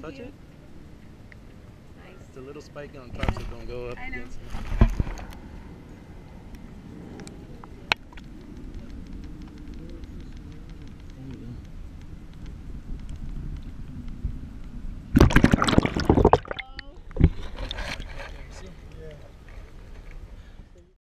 Touch it. Nice. It's a little spiky on top, so it's going to go up. I know.